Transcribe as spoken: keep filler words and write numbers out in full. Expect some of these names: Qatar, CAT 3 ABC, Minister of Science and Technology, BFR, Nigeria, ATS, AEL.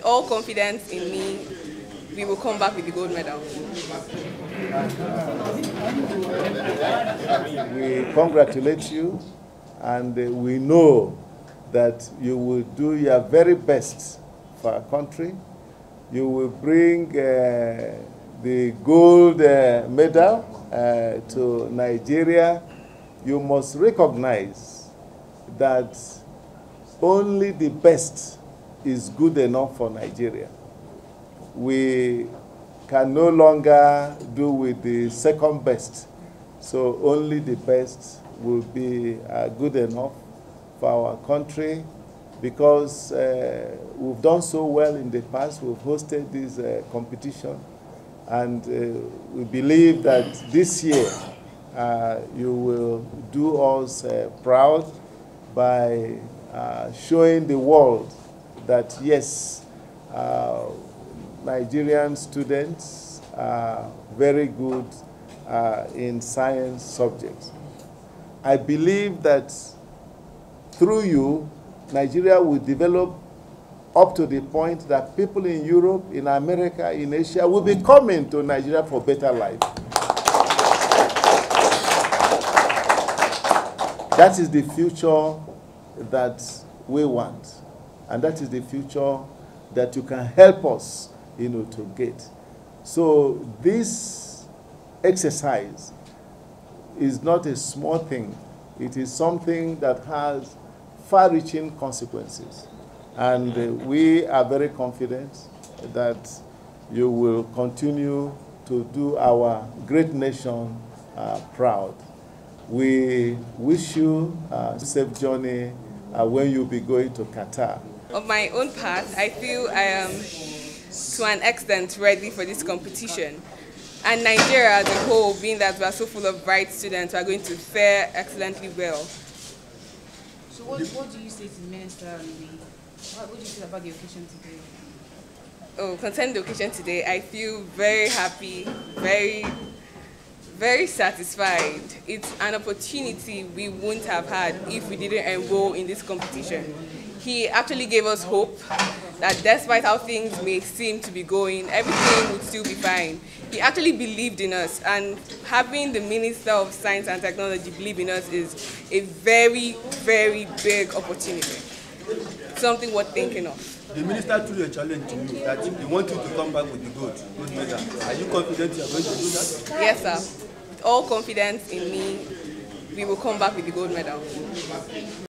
with all confidence in me, we will come back with the gold medal. We congratulate you, and we know that you will do your very best for our country. You will bring uh, the gold uh, medal uh, to Nigeria. You must recognize that only the best is good enough for Nigeria. We can no longer do with the second best, so only the best will be uh, good enough for our country, because uh, we've done so well in the past. We've hosted this uh, competition, and uh, we believe that this year uh, you will do us uh, proud by uh, showing the world that, yes, uh, Nigerian students are very good uh, in science subjects. I believe that through you, Nigeria will develop up to the point that people in Europe, in America, in Asia will be coming to Nigeria for better life. That is the future that we want, and that is the future that you can help us, you know, to get. So this exercise is not a small thing. It is something that has far-reaching consequences, and uh, we are very confident that you will continue to do our great nation uh, proud. We wish you a safe journey uh, when you'll be going to Qatar. On my own part, I feel I am to an extent ready for this competition. And Nigeria as a whole, being that we are so full of bright students, we are going to fare excellently well. So what, what do you say to the minister? What, what do you feel about the occasion today? Oh, concerning the occasion today, I feel very happy, very, very satisfied. It's an opportunity we wouldn't have had if we didn't enroll in this competition. He actually gave us hope that despite how things may seem to be going, everything would still be fine. He actually believed in us, and having the Minister of Science and Technology believe in us is a very, very big opportunity. Something worth thinking of. The minister threw a challenge to you that they want you to come back with the gold, gold medal. Are you confident you are going to do that? Yes, sir. With all confidence in me, we will come back with the gold medal.